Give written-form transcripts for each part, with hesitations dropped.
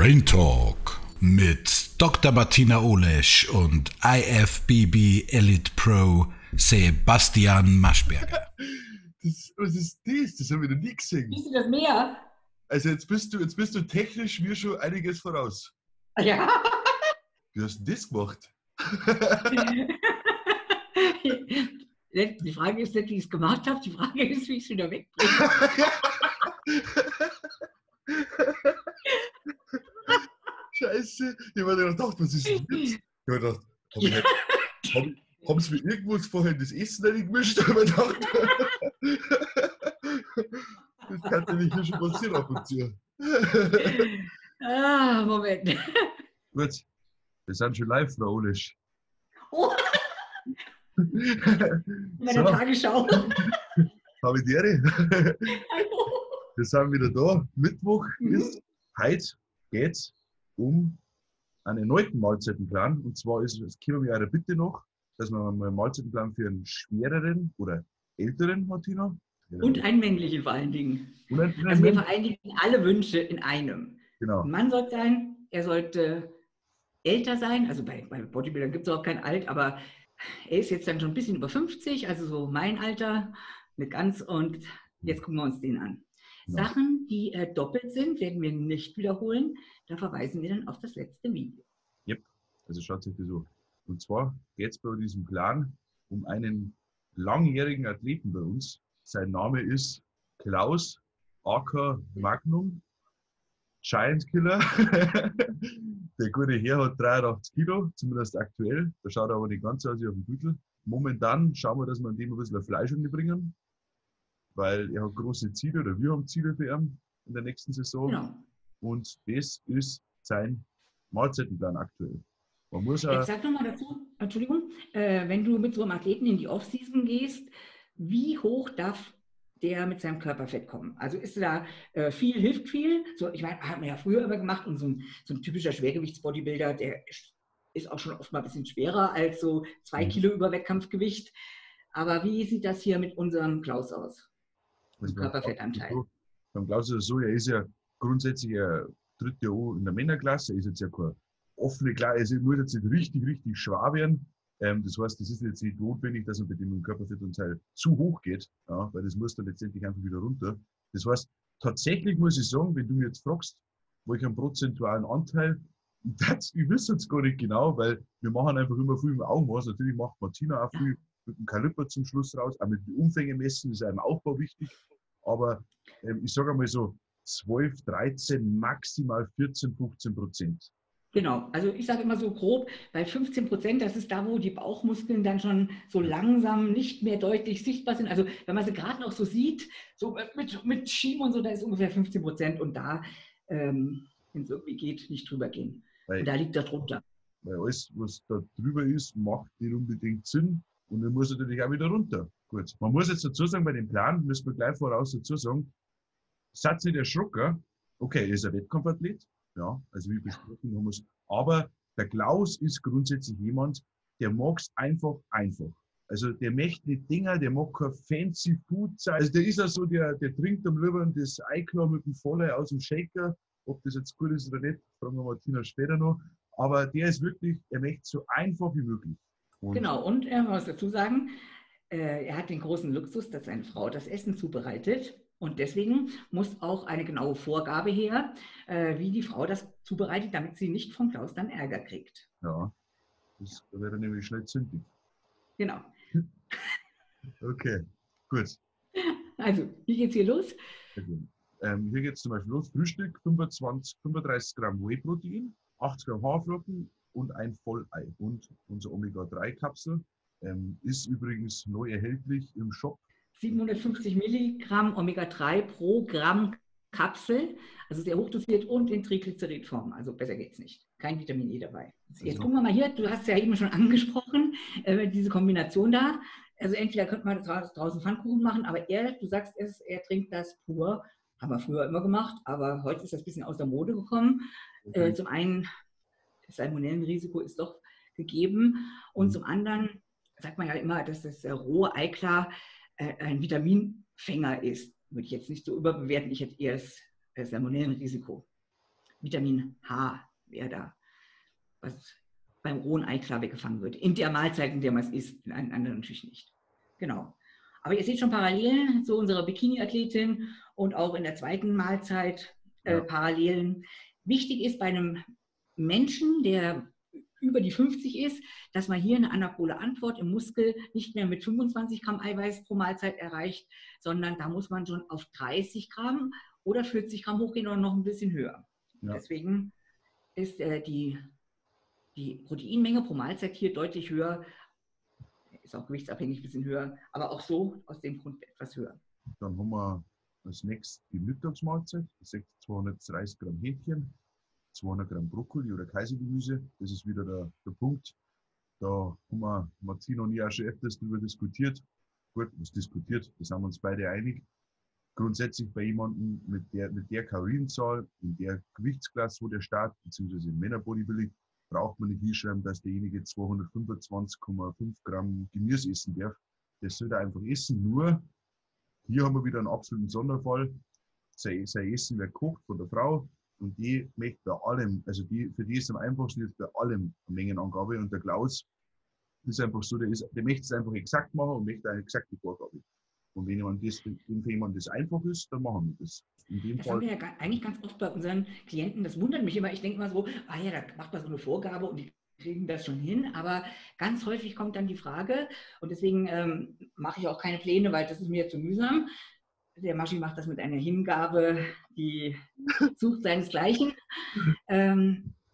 Brain Talk mit Dr. Martina Olesch und IFBB Elite Pro Sebastian Maschberger. Was ist das? Das haben wir noch nie gesehen. Siehst du das mehr? Also jetzt bist du technisch mir schon einiges voraus. Ja. Wie hast du das gemacht? Die Frage ist nicht, wie ich es gemacht habe, die Frage ist, wie ich es wieder wegbringe. Scheiße. Ich habe mir gedacht, was ist denn jetzt? Ich habe gedacht, haben sie mir irgendwo vorher das Essen reingemischt? Ich habe gedacht, das kann ja nicht schon passieren ab und zu. Ah, Moment. Gut, wir sind schon live, Frau Olesch. Oh. Meine so. Tagesschau. Habe ich die Ehre. Hallo. Wir sind wieder da. Mittwoch ist heute, geht es um einen neuen Mahlzeitenplan. Und zwar ist es, kommen wir eurer Bitte noch, dass wir mal einen Mahlzeitenplan für einen schwereren oder älteren Martina. Und einen männlichen vor allen Dingen. Also wir vereinigen alle Wünsche in einem. Genau. Ein Mann sollte sein, er sollte älter sein. Also bei Bodybuildern gibt es auch kein Alt, aber er ist jetzt dann schon ein bisschen über 50, also so mein Alter, mit ganz, und jetzt gucken wir uns den an. Ja. Sachen, die doppelt sind, werden wir nicht wiederholen. Da verweisen wir dann auf das letzte Video. Yep, also schaut euch das an. Und zwar geht es bei diesem Plan um einen langjährigen Athleten bei uns. Sein Name ist Klaus Acker Magnum, Giant Killer. Der gute Herr hat 83 Kilo, zumindest aktuell. Da schaut er aber nicht ganz so aus wie auf dem Büttel. Momentan schauen wir, dass wir an dem ein bisschen Fleisch bringen, weil er hat große Ziele, oder wir haben Ziele für ihn in der nächsten Saison. Genau. Und das ist sein Mahlzeitenplan aktuell. Man muss auch. Ich sag nochmal dazu, Entschuldigung, wenn du mit so einem Athleten in die Offseason gehst, wie hoch darf der mit seinem Körperfett kommen? Also ist da viel, hilft viel. So, ich meine, hat man ja früher immer gemacht, und so ein typischer Schwergewichtsbodybuilder, der ist auch schon oft mal ein bisschen schwerer als so 2 Kilo über Wettkampfgewicht. Aber wie sieht das hier mit unserem Klaus aus? Mit Körperfettanteil. Beim Klaus ist es so, er ist ja grundsätzlich ein 3. O in der Männerklasse, er ist jetzt ja keine offene Klasse, also er muss jetzt nicht richtig schwer werden. Das heißt, das ist jetzt nicht notwendig, dass man bei dem Körperfettanteil zu hoch geht, ja, weil das muss dann letztendlich einfach wieder runter. Das heißt, tatsächlich muss ich sagen, wenn du mich jetzt fragst, welchen prozentualen Anteil, ich wüsste es gar nicht genau, weil wir machen einfach immer viel im Augenmaß. Natürlich macht Martina auch viel mit dem Kaliper zum Schluss raus, auch mit den Umfängen messen, ist einem Aufbau wichtig. Aber ich sage einmal so 12, 13, maximal 14, 15%. Genau, also ich sage immer so grob, bei 15%, das ist da, wo die Bauchmuskeln dann schon so langsam nicht mehr deutlich sichtbar sind. Also wenn man sie gerade noch so sieht, so mit Schieben und so, da ist ungefähr 15%, und da, wenn es irgendwie geht, nicht drüber gehen. Weil, und da liegt das drunter. Weil alles, was da drüber ist, macht nicht unbedingt Sinn, und dann muss natürlich auch wieder runter. Gut, man muss jetzt dazu sagen, bei dem Plan, müssen wir gleich voraus dazu sagen, Satz nicht erschrocken, okay, er ist ein Wettkampfathlet. Ja, also wie besprochen haben wir es. Aber der Klaus ist grundsätzlich jemand, der mag es einfach. Also der möchte nicht Dinger, der mag kein fancy Food sein. Also der ist ja so, der trinkt am liebsten das Eiklar mit dem Vollei aus dem Shaker. Ob das jetzt gut ist oder nicht, fragen wir Martina später noch. Aber der ist wirklich, er möchte so einfach wie möglich. Und genau, und er muss dazu sagen, er hat den großen Luxus, dass seine Frau das Essen zubereitet. Und deswegen muss auch eine genaue Vorgabe her, wie die Frau das zubereitet, damit sie nicht von Klaus dann Ärger kriegt. Ja, das wäre nämlich schnell zündig. Genau. Okay, gut. Also, wie geht's hier los? Okay. Hier geht es zum Beispiel los. Frühstück, 35 Gramm Whey-Protein, 80 Gramm Haferflocken und ein Vollei. Und unsere Omega-3-Kapsel ist übrigens neu erhältlich im Shop. 750 Milligramm Omega-3 pro Gramm Kapsel, also sehr hochdosiert und in Triglyceridform, also besser geht's nicht. Kein Vitamin E dabei. Jetzt gucken wir mal hier, du hast ja eben schon angesprochen, diese Kombination da. Also entweder könnte man draußen Pfannkuchen machen, aber du sagst es, er trinkt das pur. Haben wir früher immer gemacht, aber heute ist das ein bisschen aus der Mode gekommen. Okay. Zum einen, das Salmonellenrisiko ist doch gegeben, und zum anderen sagt man ja immer, dass das rohe Eiklar ein Vitaminfänger ist, würde ich jetzt nicht so überbewerten. Ich hätte eher das Salmonellenrisiko. Vitamin H wäre da, was beim rohen Ei klar weggefangen wird. In der Mahlzeit, in der man es isst, in einer anderen Schicht nicht. Genau. Aber ihr seht schon Parallelen zu unserer Bikini-Athletin und auch in der zweiten Mahlzeit Parallelen. Wichtig ist bei einem Menschen, der über die 50 ist, dass man hier eine anabole Antwort im Muskel nicht mehr mit 25 Gramm Eiweiß pro Mahlzeit erreicht, sondern da muss man schon auf 30 Gramm oder 40 Gramm hochgehen oder noch ein bisschen höher. Ja. Deswegen ist die Proteinmenge pro Mahlzeit hier deutlich höher, ist auch gewichtsabhängig ein bisschen höher, aber auch so aus dem Grund etwas höher. Dann haben wir als nächstes die Mittagsmahlzeit, 230 Gramm Hähnchen, 200 Gramm Brokkoli oder Kaisergemüse. Das ist wieder der Punkt. Da haben wir, Martina und ich, auch schon öfters darüber diskutiert. Gut, was diskutiert, da sind wir uns beide einig. Grundsätzlich bei jemandem mit der Kalorienzahl, in der Gewichtsklasse, wo der startet, beziehungsweise im Männerbodybuilding, braucht man nicht hinschreiben, dass derjenige 225,5 Gramm Gemüse essen darf. Das soll er einfach essen. Nur, hier haben wir wieder einen absoluten Sonderfall. Sein Essen wird gekocht von der Frau. Und die möchte bei allem, also für die ist am einfachsten jetzt bei allem eine Mengenangabe. Und der Klaus ist einfach so, der möchte es einfach exakt machen und möchte eine exakte Vorgabe. Und wenn jemand das einfach ist, dann machen wir das. Das haben wir ja eigentlich ganz oft bei unseren Klienten. Das wundert mich immer. Ich denke mal so, ah ja, da macht man so eine Vorgabe und die kriegen das schon hin. Aber ganz häufig kommt dann die Frage, und deswegen mache ich auch keine Pläne, weil das ist mir zu mühsam. Der Maschi macht das mit einer Hingabe, die sucht seinesgleichen.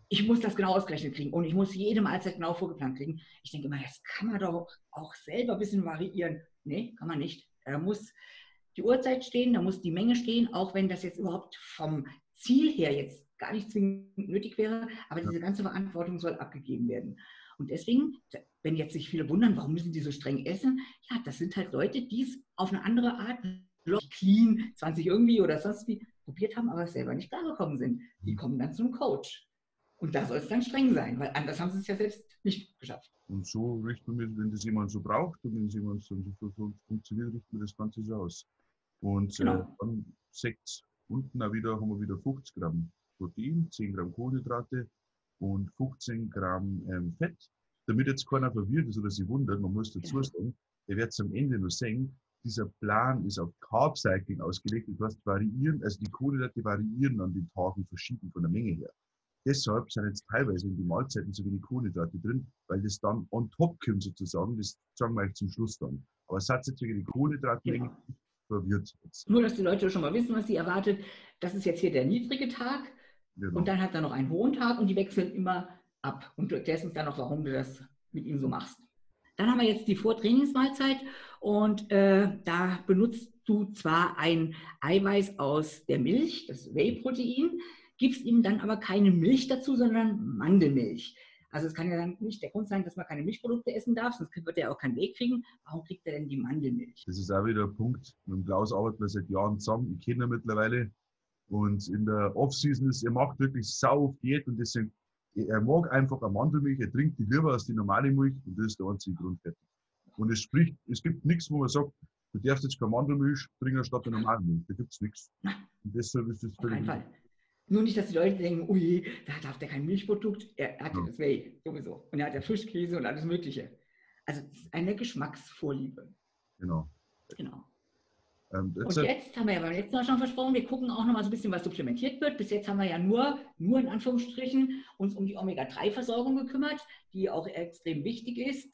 Ich muss das genau ausgerechnet kriegen und ich muss jede Mahlzeit genau vorgeplant kriegen. Ich denke immer, das kann man doch auch selber ein bisschen variieren. Nee, kann man nicht. Da muss die Uhrzeit stehen, da muss die Menge stehen, auch wenn das jetzt überhaupt vom Ziel her jetzt gar nicht zwingend nötig wäre. Aber diese ganze Verantwortung soll abgegeben werden. Und deswegen, wenn jetzt sich viele wundern, warum müssen die so streng essen? Ja, das sind halt Leute, die es auf eine andere Art clean, 20 irgendwie oder sonst wie, probiert haben, aber selber nicht klargekommen sind. Die kommen dann zum Coach. Und da soll es dann streng sein, weil anders haben sie es ja selbst nicht geschafft. Und so richten wir, wenn das jemand so braucht und wenn es jemand so funktioniert, richten wir das Ganze so aus. Und genau. Dann haben wir wieder 50 Gramm Protein, 10 Gramm Kohlenhydrate und 15 Gramm Fett. Damit jetzt keiner verwirrt ist oder sich wundert, man muss dazu sagen, ihr werdet es am Ende nur sehen, dieser Plan ist auf Carb-Cycling ausgelegt. Das heißt, variieren, also die Kohlenhydrate variieren an den Tagen verschieden von der Menge her. Deshalb sind jetzt teilweise in den Mahlzeiten so wenig Kohlenhydrate drin, weil das dann on top kommt sozusagen. Das sagen wir euch zum Schluss dann. Aber es hat jetzt wegen den Kohlenhydratmengen verwirrt. Jetzt. Nur, dass die Leute schon mal wissen, was sie erwartet. Das ist jetzt hier der niedrige Tag. Genau. Und dann hat er noch einen hohen Tag und die wechseln immer ab. Und du erklärst uns dann noch, warum du das mit ihm so machst. Dann haben wir jetzt die Vortrainingsmahlzeit und da benutzt du zwar ein Eiweiß aus der Milch, das Whey-Protein, gibst ihm dann aber keine Milch dazu, sondern Mandelmilch. Also es kann ja dann nicht der Grund sein, dass man keine Milchprodukte essen darf, sonst wird er auch keinen Whey kriegen. Warum kriegt er denn die Mandelmilch? Das ist auch wieder ein Punkt. Mit dem Klaus arbeiten wir seit Jahren zusammen, ich kenne ihn mittlerweile. Und in der Off-Season ist, er macht wirklich sau auf Diät und deswegen, er mag einfach eine Mandelmilch, er trinkt die lieber als die normale Milch und das ist der einzige Grund. Und es gibt nichts, wo man sagt, du darfst jetzt keine Mandelmilch trinken statt der normalen Milch. Da gibt es nichts. Und deshalb ist das völlig. Nur nicht, dass die Leute denken, ui, da darf der kein Milchprodukt, er hat ja das Whey sowieso. Und er hat ja Fischkäse und alles Mögliche. Also das ist eine Geschmacksvorliebe. Genau. Und jetzt haben wir ja beim letzten Mal schon versprochen, wir gucken auch noch mal so ein bisschen, was supplementiert wird. Bis jetzt haben wir ja nur in Anführungsstrichen uns um die Omega-3-Versorgung gekümmert, die auch extrem wichtig ist.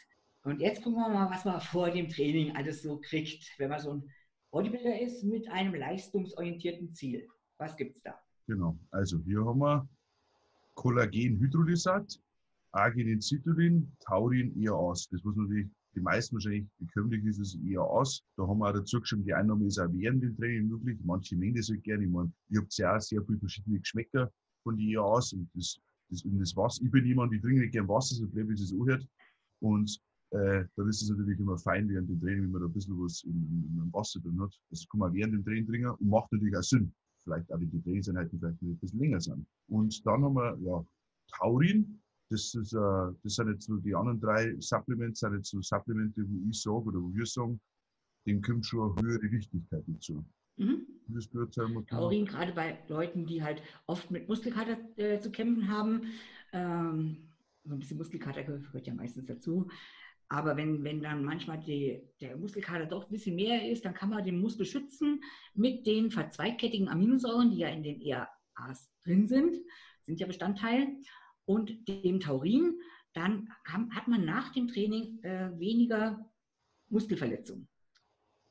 Und jetzt gucken wir mal, was man vor dem Training alles so kriegt, wenn man so ein Bodybuilder ist mit einem leistungsorientierten Ziel. Was gibt es da? Genau, also hier haben wir Kollagenhydrolysat, Arginin-Citrullin, Taurin, EAAs. Das muss natürlich die meisten wahrscheinlich bekömmlich ist, das EAAs. Da haben wir auch dazu geschrieben, die Einnahme ist auch während dem Training möglich. Manche mögen das halt gerne. Ich meine, ich habe ja auch sehr viele verschiedene Geschmäcker von den EAAs und das Wasser. Ich bin jemand, ich trinke nicht gern Wasser, so bleibe ich das anhört. Und dann ist es natürlich immer fein während dem Training, wenn man da ein bisschen was im Wasser drin hat. Das kann man während dem Training trinken und macht natürlich auch Sinn. Vielleicht auch, wenn die Trainingseinheiten vielleicht ein bisschen länger sind. Und dann haben wir Taurin. Das sind jetzt nur die anderen drei Supplements, sind jetzt so Supplemente, wo ich sage oder wo wir sagen, dem kommt schon eine höhere Wichtigkeit dazu. Taurin, gerade bei Leuten, die halt oft mit Muskelkater zu kämpfen haben. So ein bisschen Muskelkater gehört ja meistens dazu. Aber wenn dann manchmal der Muskelkater doch ein bisschen mehr ist, dann kann man den Muskel schützen mit den verzweigkettigen Aminosäuren, die ja in den EAAs drin sind ja Bestandteil, und dem Taurin. Dann hat man nach dem Training weniger Muskelverletzungen,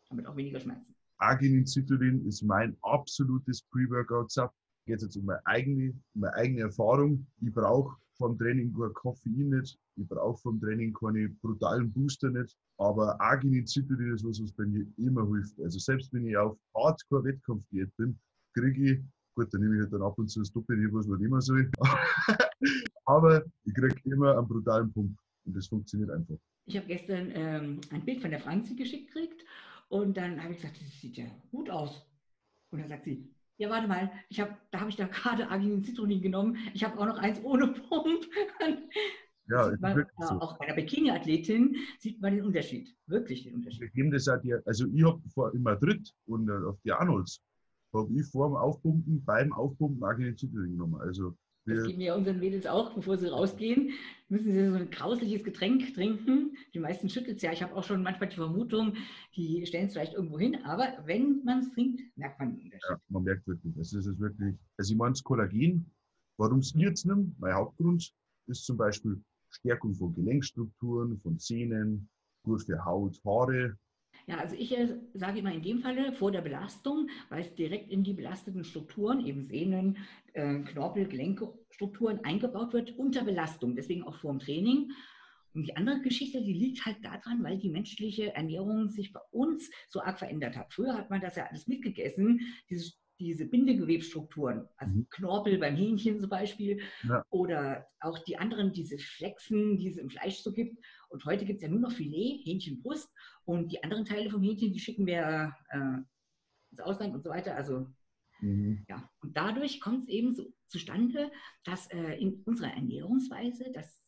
damit auch weniger Schmerzen. Arginin-Citrullin ist mein absolutes Pre-Workout-Saft. Geht jetzt um meine eigene Erfahrung. Ich brauche vom Training kein Koffein nicht. Ich brauche vom Training keine brutalen Booster nicht. Aber Arginin-Citrullin ist was bei mir immer hilft. Also selbst wenn ich auf Hardcore-Wettkampf-Diät bin, kriege ich, gut, dann nehme ich halt dann ab und zu das Doppel, was man immer soll. Aber ich kriege immer einen brutalen Pump. Und das funktioniert einfach. Ich habe gestern ein Bild von der Franzi geschickt gekriegt. Und dann habe ich gesagt, das sieht ja gut aus. Und dann sagt sie, ja warte mal, da habe ich gerade Arginin-Citrullin genommen. Ich habe auch noch eins ohne Pump. Ja, man, so. Auch bei einer Bikini-Athletin sieht man den Unterschied. Wirklich den Unterschied. Ich nehme das halt hier, also ich habe vor in Madrid und auf die Arnolds, habe ich vor dem Aufpumpen, beim Aufpumpen Arginin-Citrullin genommen. Also, das geben ja unseren Mädels auch, bevor sie rausgehen, müssen sie so ein grausliches Getränk trinken. Die meisten schüttelt es ja. Ich habe auch schon manchmal die Vermutung, die stellen es vielleicht irgendwo hin. Aber wenn man es trinkt, merkt man den Unterschied. Ja, man merkt wirklich. Es ist wirklich, also ich meine das Kollagen, warum es ich jetzt nehme, mein Hauptgrund ist zum Beispiel Stärkung von Gelenkstrukturen, von Zähnen, gut für Haut, Haare. Ja, also ich sage immer in dem Falle vor der Belastung, weil es direkt in die belasteten Strukturen, eben Sehnen, Knorpel, Gelenke, Strukturen eingebaut wird unter Belastung, deswegen auch vor dem Training. Und die andere Geschichte, die liegt halt daran, weil die menschliche Ernährung sich bei uns so arg verändert hat. Früher hat man das ja alles mitgegessen, diese Bindegewebstrukturen, also Knorpel beim Hähnchen zum Beispiel, ja, oder auch die anderen, diese Flexen, die es im Fleisch so gibt. Und heute gibt es ja nur noch Filet, Hähnchenbrust, und die anderen Teile vom Hähnchen, die schicken wir ins Ausland und so weiter. Also ja, und dadurch kommt es eben so zustande, dass in unserer Ernährungsweise das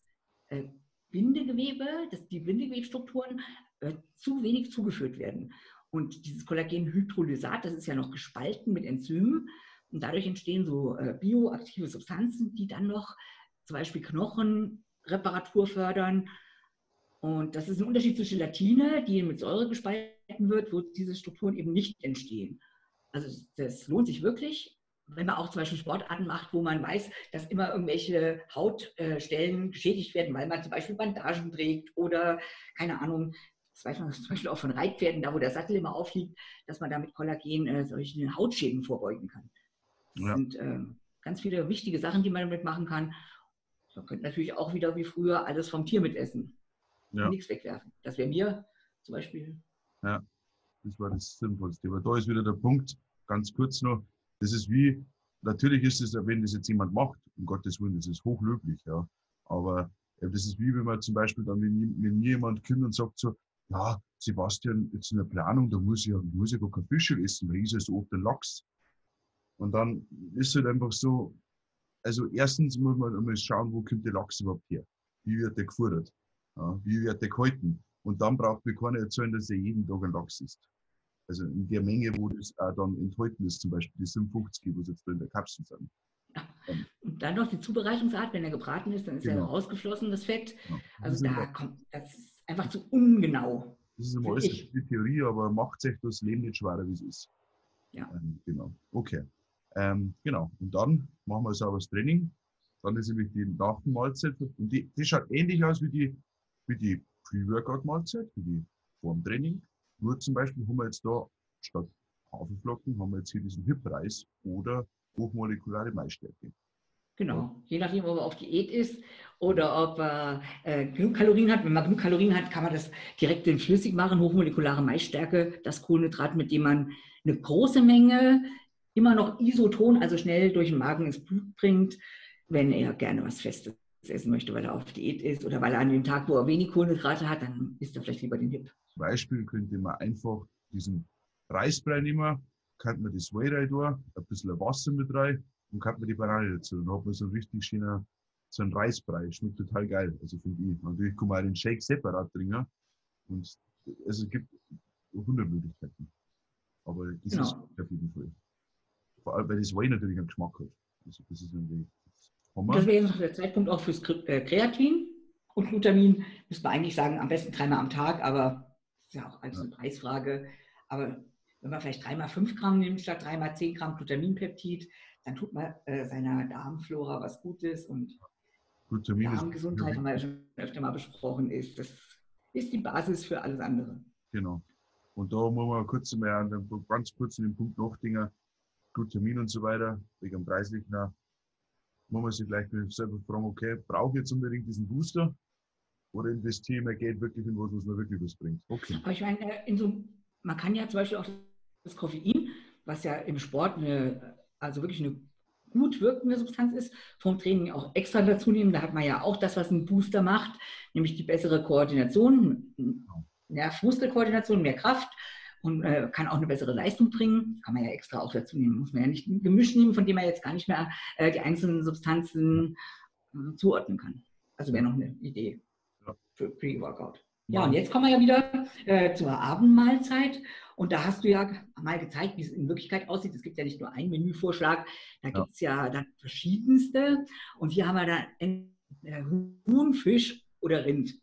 Bindegewebe, dass die Bindegewebstrukturen zu wenig zugeführt werden. Und dieses Kollagenhydrolysat, das ist ja noch gespalten mit Enzymen. Und dadurch entstehen so bioaktive Substanzen, die dann noch zum Beispiel Knochenreparatur fördern. Und das ist ein Unterschied zu Gelatine, die mit Säure gespalten wird, wo diese Strukturen eben nicht entstehen. Also das lohnt sich wirklich, wenn man auch zum Beispiel Sportarten macht, wo man weiß, dass immer irgendwelche Hautstellen geschädigt werden, weil man zum Beispiel Bandagen trägt oder keine Ahnung. Das weiß man zum Beispiel auch von Reitpferden, da wo der Sattel immer aufliegt, dass man da mit Kollagen solchen Hautschäden vorbeugen kann. Das sind ganz viele wichtige Sachen, die man damit machen kann. Man könnte natürlich auch wieder wie früher alles vom Tier mitessen. Ja. Nichts wegwerfen. Das wäre mir zum Beispiel. Ja, das war das Sinnvollste. Aber da ist wieder der Punkt, ganz kurz noch, das ist wie, natürlich ist es, wenn das jetzt jemand macht, um Gottes Willen, das ist hochlöblich, ja. Aber das ist wie, wenn man zum Beispiel dann, wenn mir jemand kommt und sagt so, ja, Sebastian, jetzt in der Planung, da muss ich gar kein Fisch essen, Riese, so oft den Lachs. Und dann ist es halt einfach so, also erstens muss man einmal schauen, wo kommt der Lachs überhaupt her? Wie wird der gefordert? Ja, wie wird der gehalten? Und dann braucht mir keiner erzählen, dass er jeden Tag ein Lachs isst. Also in der Menge, wo das auch dann enthalten ist, zum Beispiel die 57, was jetzt da in der Kapsel sind. Und dann noch die Zubereitungsart, wenn er gebraten ist, dann ist er rausgeflossen, das Fett. Ja, also da kommt das. Einfach zu ungenau. Das ist immer alles eine Theorie, aber macht sich das Leben nicht schwerer, wie es ist. Ja. Genau. Okay. Genau. Und dann machen wir ein sauberes Training. Dann ist nämlich die Nachmahlzeit. Und die schaut ähnlich aus wie die Pre-Workout-Mahlzeit, wie die vorm Training. Nur zum Beispiel haben wir jetzt da statt Haferflocken, haben wir jetzt hier diesen Hip-Reis oder hochmolekulare Maisstärke. Genau, je nachdem, ob er auf Diät ist oder ob er genug Kalorien hat. Wenn man genug Kalorien hat, kann man das direkt in flüssig machen. Hochmolekulare Maisstärke, das Kohlenhydrat, mit dem man eine große Menge immer noch isoton, also schnell durch den Magen ins Blut bringt, wenn er gerne was Festes essen möchte, weil er auf Diät ist oder weil er an dem Tag, wo er wenig Kohlenhydrate hat, dann isst er vielleicht lieber den Hip. Zum Beispiel könnte man einfach diesen Reisbrei nehmen, kann man das Whey rein tun, ein bisschen Wasser mit rein. Dann kann man die Banane dazu. Dann hat man so einen richtig schönen, so einen Reisbrei. Schmeckt total geil. Also finde ich. Natürlich kann man auch den Shake separat trinken. Und also es gibt 100 Möglichkeiten. Aber das ist auf jeden Fall. Vor allem, weil das Whey natürlich einen Geschmack hat. Also das ist irgendwie Hammer. Das wäre der Zeitpunkt auch fürs Kreatin und Glutamin. Müssen wir eigentlich sagen, am besten 3-mal am Tag, aber das ist ja auch alles eine Preisfrage. Aber wenn man vielleicht 3-mal 5 Gramm nimmt, statt 3-mal 10 Gramm Glutaminpeptid, dann tut man seiner Darmflora was Gutes. Und Darmgesundheit, haben wir ja schon öfter mal besprochen, ist die Basis für alles andere. Genau. Und da muss man kurz mal ganz kurz in den Punkt nachdenken, Glutamin und so weiter, wegen dem Preislichen, muss man sich gleich selber fragen, okay, brauche ich jetzt unbedingt diesen Booster oder investiere ich mein Geld wirklich in was mir wirklich was bringt? Okay. Aber ich meine, man kann ja zum Beispiel auch das Koffein, was ja im Sport also wirklich eine gut wirkende Substanz ist, vom Training auch extra dazu nehmen. Da hat man ja auch das, was ein Booster macht, nämlich die bessere Koordination, Nerv-Muskel-Koordination, mehr Kraft und kann auch eine bessere Leistung bringen. Kann man ja extra auch dazu nehmen. Muss man ja nicht ein Gemisch nehmen, von dem man jetzt gar nicht mehr die einzelnen Substanzen zuordnen kann. Also wäre noch eine Idee für Pre-Workout. Ja, und jetzt kommen wir ja wieder zur Abendmahlzeit. Und da hast du ja mal gezeigt, wie es in Wirklichkeit aussieht. Es gibt ja nicht nur einen Menüvorschlag, da gibt es ja dann verschiedenste. Und hier haben wir dann Huhn, Fisch oder Rind.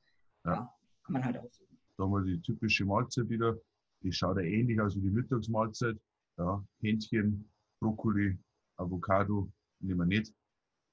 Ja, kann man halt aussuchen. Da haben wir die typische Mahlzeit wieder. Die schaut ja ähnlich aus wie die Mittagsmahlzeit. Ja, Hähnchen, Brokkoli, Avocado, nehmen wir nicht.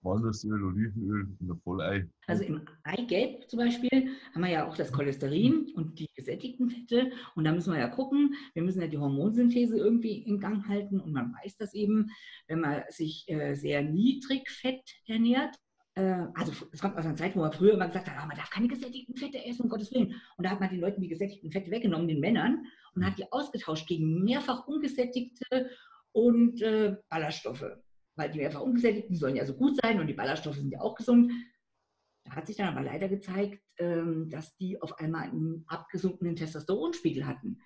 Walnussöl, Olivenöl und ein Vollei. Also im Eigelb zum Beispiel haben wir ja auch das Cholesterin und die gesättigten Fette. Und da müssen wir ja gucken, wir müssen ja die Hormonsynthese irgendwie in Gang halten. Und man weiß das eben, wenn man sich sehr niedrig Fett ernährt. Also es kommt aus einer Zeit, wo man früher immer gesagt hat, man darf keine gesättigten Fette essen, um Gottes Willen. Und da hat man den Leuten die gesättigten Fette weggenommen, den Männern, und hat die ausgetauscht gegen mehrfach ungesättigte und Ballaststoffe. Weil die mehrfach ungesättigten sollen ja so gut sein und die Ballaststoffe sind ja auch gesund. Da hat sich dann aber leider gezeigt, dass die auf einmal einen abgesunkenen Testosteronspiegel hatten.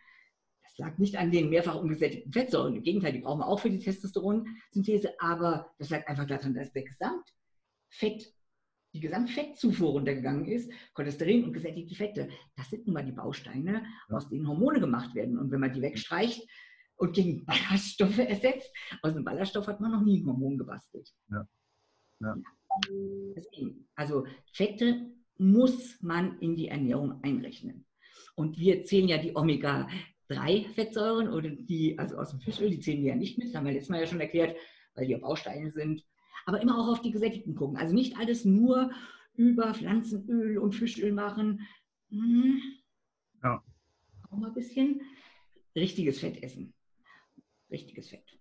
Das lag nicht an den mehrfach ungesättigten Fettsäuren. Im Gegenteil, die brauchen wir auch für die Testosteronsynthese. Aber das lag einfach daran, dass der die Gesamtfettzufuhr runtergegangen ist. Cholesterin und gesättigte Fette, das sind nun mal die Bausteine, aus denen Hormone gemacht werden. Und wenn man die wegstreicht, und gegen Ballaststoffe ersetzt. Aus einem Ballaststoff hat man noch nie ein Hormon gebastelt. Ja. Ja. Deswegen, also Fette muss man in die Ernährung einrechnen. Und wir zählen ja die Omega-3-Fettsäuren, oder die, also aus dem Fischöl, die zählen wir ja nicht mit. Das haben wir letztes Mal ja schon erklärt, weil die Bausteine sind. Aber immer auch auf die gesättigten gucken. Also nicht alles nur über Pflanzenöl und Fischöl machen. Auch mal ein bisschen richtiges Fett essen. Richtiges Fett.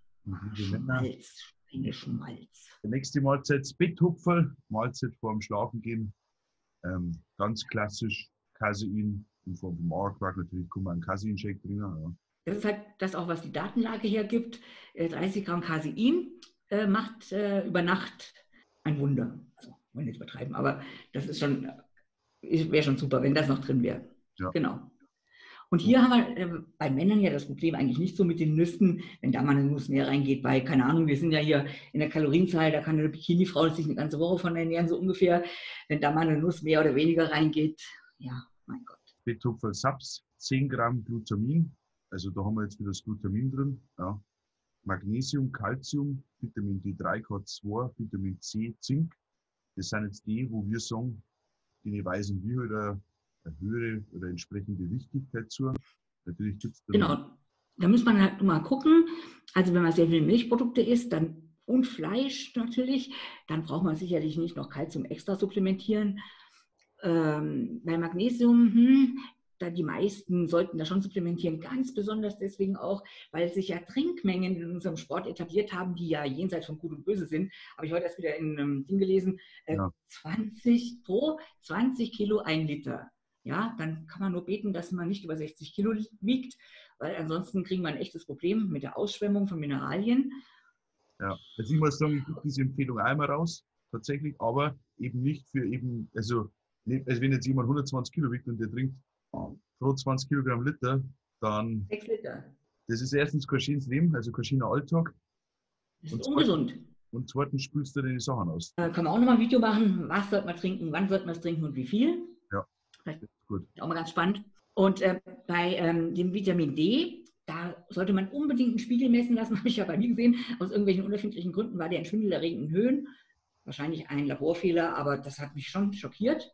Schmalz, Schmalz. Der nächste Mahlzeit ist Betthupferl, Mahlzeit vorm Schlafen gehen. Ganz klassisch Casein in Form von Magerquark. Natürlich kann man einen Casein-Shake bringen. Ja. Das ist halt das auch, was die Datenlage hergibt. 30 Gramm Casein macht über Nacht ein Wunder. Also, wollen wir nicht übertreiben, aber das ist schon, wäre schon super, wenn das noch drin wäre. Ja. Genau. Und hier haben wir bei Männern ja das Problem eigentlich nicht so mit den Nüssen, wenn da mal eine Nuss mehr reingeht, weil, keine Ahnung, wir sind ja hier in der Kalorienzahl, da kann eine Bikini-Frau sich eine ganze Woche von ernähren, so ungefähr. Wenn da mal eine Nuss mehr oder weniger reingeht, ja, mein Gott. Betthupferl Saps, 10 Gramm Glutamin, also da haben wir jetzt wieder das Glutamin drin. Ja. Magnesium, Kalzium, Vitamin D3, K2, Vitamin C, Zink. Das sind jetzt die, wo wir sagen, die weisen wir halt eine höhere oder entsprechende Wichtigkeit zu. Natürlich gibt es genau, da muss man halt mal gucken. Also wenn man sehr viele Milchprodukte isst und Fleisch natürlich, dann braucht man sicherlich nicht noch Kalzium extra supplementieren. Bei Magnesium, da die meisten sollten da schon supplementieren, ganz besonders deswegen auch, weil sich ja Trinkmengen in unserem Sport etabliert haben, die ja jenseits von Gut und Böse sind. Habe ich heute erst wieder in einem Ding gelesen, 20 Kilo 1 Liter. Ja, dann kann man nur beten, dass man nicht über 60 Kilo wiegt, weil ansonsten kriegen wir ein echtes Problem mit der Ausschwemmung von Mineralien. Ja, also ich muss sagen, ich gucke diese Empfehlung einmal raus, tatsächlich, aber eben nicht für eben, also wenn jetzt jemand 120 Kilo wiegt und der trinkt pro 20 Kilogramm Liter, dann 6 Liter. Das ist erstens Caseins Leben, also Caseiner Alltag. Das ist ungesund. Und zweitens spülst du deine Sachen aus. Da kann man auch nochmal ein Video machen, was sollte man trinken, wann sollte man es trinken und wie viel. Vielleicht gut. Auch mal ganz spannend. Und bei dem Vitamin D, Da sollte man unbedingt einen Spiegel messen lassen, habe ich ja bei mir gesehen. Aus irgendwelchen unerfindlichen Gründen war der in schwindelerregenden Höhen. Wahrscheinlich ein Laborfehler, aber das hat mich schon schockiert.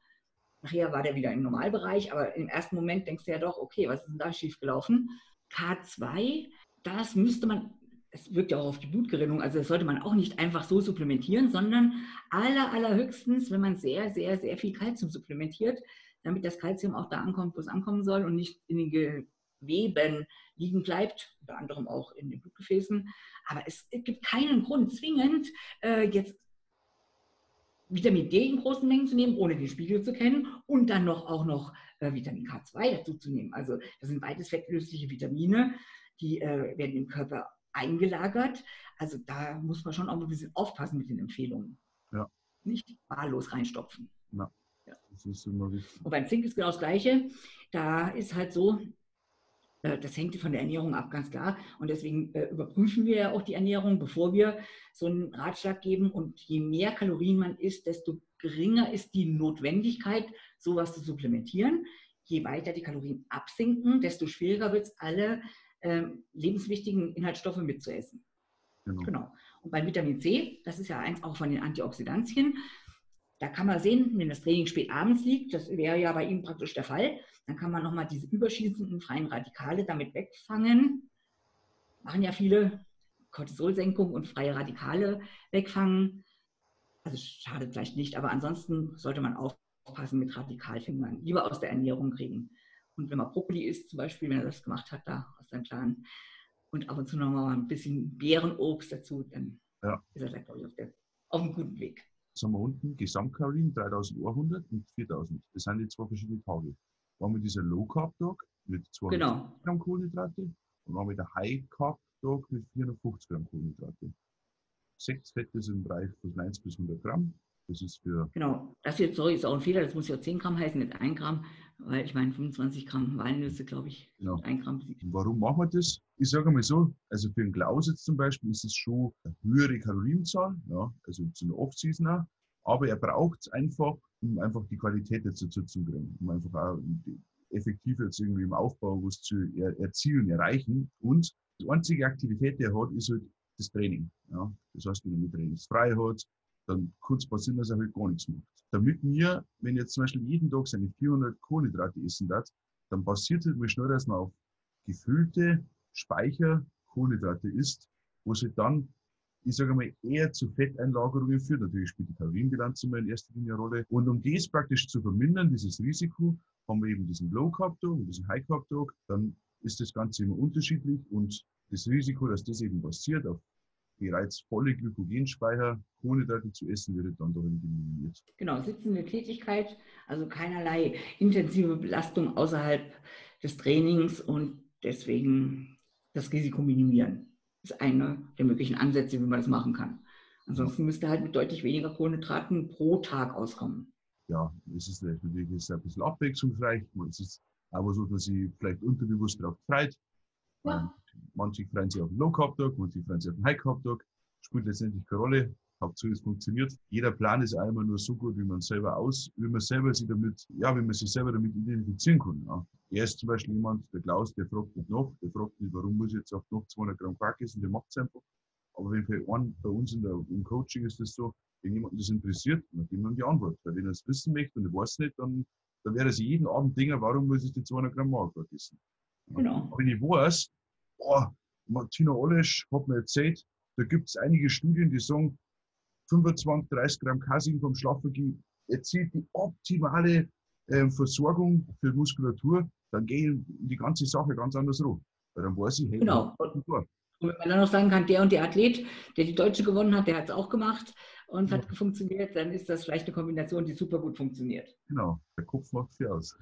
Nachher war der wieder im Normalbereich, aber im ersten Moment denkst du ja doch, okay, was ist denn da schiefgelaufen? K2, das müsste man, es wirkt ja auch auf die Blutgerinnung, also das sollte man auch nicht einfach so supplementieren, sondern allerhöchstens, wenn man sehr viel Kalzium supplementiert, damit das Kalzium auch da ankommt, wo es ankommen soll und nicht in den Geweben liegen bleibt, unter anderem auch in den Blutgefäßen. Aber es gibt keinen Grund, zwingend jetzt Vitamin D in großen Mengen zu nehmen, ohne den Spiegel zu kennen und dann auch noch Vitamin K2 dazu zu nehmen. Also das sind beides fettlösliche Vitamine, die werden im Körper eingelagert. Also da muss man schon auch ein bisschen aufpassen mit den Empfehlungen. Ja. Nicht wahllos reinstopfen. Ja. Ja. Das ist immer wichtig. Und beim Zink ist genau das Gleiche. Da ist halt so, das hängt von der Ernährung ab, ganz klar. Und deswegen überprüfen wir ja auch die Ernährung, bevor wir so einen Ratschlag geben. Und je mehr Kalorien man isst, desto geringer ist die Notwendigkeit, sowas zu supplementieren. Je weiter die Kalorien absinken, desto schwieriger wird es, alle lebenswichtigen Inhaltsstoffe mitzuessen. Genau. Und bei Vitamin C, das ist ja eins auch von den Antioxidantien, da kann man sehen, wenn das Training spät abends liegt, das wäre ja bei Ihnen praktisch der Fall, dann kann man nochmal diese überschießenden freien Radikale damit wegfangen. Machen ja viele, Cortisolsenkung und freie Radikale wegfangen. Also schadet vielleicht nicht, aber ansonsten sollte man aufpassen mit Radikalfingern. Lieber aus der Ernährung kriegen. Und wenn man Brokkoli isst, zum Beispiel, wenn er das gemacht hat, da aus seinem Plan, und ab und zu nochmal ein bisschen Beerenobst dazu, dann ist er da, glaube ich, auf einem guten Weg. Jetzt haben wir unten Gesamtkalorien 3.100 und 4.000. Das sind die zwei verschiedene Tage. Dann haben wir diesen Low-Carb-Tag mit 200 Gramm Kohlenhydrate und dann haben wir den High-Carb-Tag mit 450 Gramm Kohlenhydrate. 6 Fette sind im Bereich von 90 bis 100 Gramm. Das ist für... Genau, das jetzt, sorry, ist auch ein Fehler. Das muss ja 10 Gramm heißen, nicht 1 Gramm, weil ich meine 25 Gramm Walnüsse, glaube ich, 1 Gramm. Warum machen wir das? Ich sage mal so, also für den Klaus jetzt zum Beispiel ist es schon eine höhere Kalorienzahl, ja, also zu einer Off-Season, aber er braucht es einfach, um einfach die Qualität dazu zu kriegen, um einfach auch effektiv jetzt irgendwie im Aufbau was zu erzielen, erreichen. Und die einzige Aktivität, die er hat, ist halt das Training. Ja. Das heißt, wenn er trainingsfrei hat, dann kurz paar Sinn, dass er halt gar nichts macht. Damit mir, wenn jetzt zum Beispiel jeden Tag seine 400 Kohlenhydrate essen darf, dann passiert es halt mal schnell, dass man auf gefüllte Speicher Kohlenhydrate ist, wo es halt dann, ich sage mal, eher zu Fetteinlagerungen führt. Natürlich spielt die Kalorienbilanz immer in erster Linie eine Rolle. Und um das praktisch zu vermindern, dieses Risiko, haben wir eben diesen Low-Carb-Tag und diesen High-Carb-Tag. Dann ist das Ganze immer unterschiedlich und das Risiko, dass das eben passiert, auf bereits volle Glykogenspeicher, Kohlenhydrate zu essen, wird dann darin minimiert. Genau, sitzende Tätigkeit, also keinerlei intensive Belastung außerhalb des Trainings und deswegen... das Risiko minimieren. Das ist einer der möglichen Ansätze, wie man das machen kann. Ansonsten müsste halt mit deutlich weniger Kohlenhydraten pro Tag auskommen. Ja, es ist natürlich ein bisschen abwechslungsreich. Es ist aber so, dass sie vielleicht unterbewusst darauf freut. Ja. Manche freuen sich auf den Low-Carb-Tag, manche freuen sich auf den High-Carb-Tag. Spielt letztendlich keine Rolle. Hauptsache es funktioniert. Jeder Plan ist auch immer nur so gut, wie man selber sich selber damit identifizieren kann. Ja. Er ist zum Beispiel jemand, der Klaus, der fragt nicht nach, der fragt nicht, warum muss ich jetzt auch noch 200 Gramm Quark essen, der macht es einfach. Aber wenn bei uns im Coaching ist das so, wenn jemand das interessiert, dann geben wir ihm die Antwort. Weil wenn er es wissen möchte und er weiß nicht, dann wäre es jeden Abend Dinger, warum muss ich die 200 Gramm Quark essen? Genau. Wenn ich weiß, Martina Olesch hat mir erzählt, da gibt es einige Studien, die sagen, 25, 30 Gramm Casein vom Schlafvergehen erzielt die optimale Versorgung für Muskulatur, dann gehe die ganze Sache ganz anders rum. Weil dann weiß ich, hey, genau. Und wenn man dann noch sagen kann, der und der Athlet, der die Deutsche gewonnen hat, der hat es auch gemacht und hat funktioniert, dann ist das vielleicht eine Kombination, die super gut funktioniert. Genau, der Kopf macht viel aus.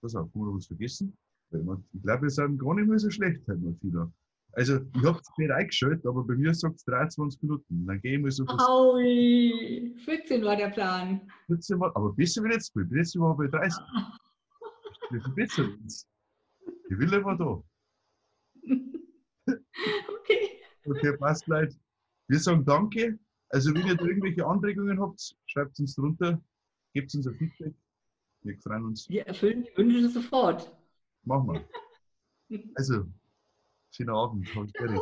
Pass auf, haben wir was vergessen? Ich glaube, wir sind gar nicht mehr so schlecht heute, Martina. Also, ich habe es nicht eingeschaltet, aber bei mir sagt es 23 Minuten. Dann gehe ich mal so... Aui, 14 war der Plan. 14 war, aber besser wie jetzt. Letztes Mal war ich bei 30. Wir verbessern uns. Ich will immer da. Okay. Okay, passt, Leute. Wir sagen Danke. Also, wenn ihr da irgendwelche Anregungen habt, schreibt es uns drunter, gebt uns ein Feedback. Wir freuen uns. Wir erfüllen die Wünsche sofort. Machen wir. Also... Schönen Abend und fertig.